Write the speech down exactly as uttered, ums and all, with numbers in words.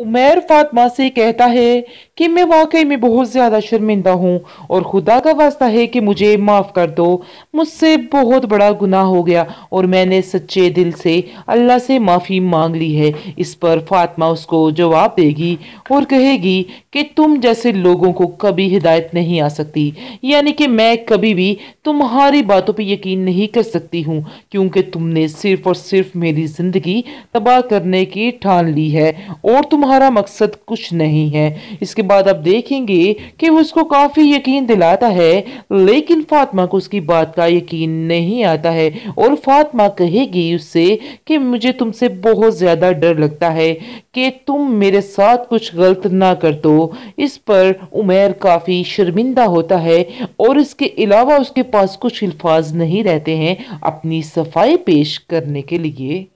उमैर फातिमा से कहता है कि मैं वाकई में बहुत ज़्यादा शर्मिंदा हूँ और खुदा का वास्ता है कि मुझे माफ़ कर दो, मुझसे बहुत बड़ा गुनाह हो गया और मैंने सच्चे दिल से अल्लाह से माफ़ी मांग ली है। इस पर फातिमा उसको जवाब देगी और कहेगी कि तुम जैसे लोगों को कभी हिदायत नहीं आ सकती, यानी कि मैं कभी भी तुम्हारी बातों पर यकीन नहीं कर सकती हूँ क्योंकि तुमने सिर्फ और सिर्फ मेरी ज़िंदगी तबाह करने की ठान ली है और तुम हमारा मकसद कुछ नहीं है। इसके बाद आप देखेंगे कि वो उसको काफ़ी यकीन दिलाता है लेकिन फातिमा को उसकी बात का यकीन नहीं आता है और फातिमा कहेगी उससे कि मुझे तुमसे बहुत ज़्यादा डर लगता है कि तुम मेरे साथ कुछ गलत ना कर दो। इस पर उमैर काफ़ी शर्मिंदा होता है और इसके अलावा उसके पास कुछ अल्फाज नहीं रहते हैं अपनी सफाई पेश करने के लिए।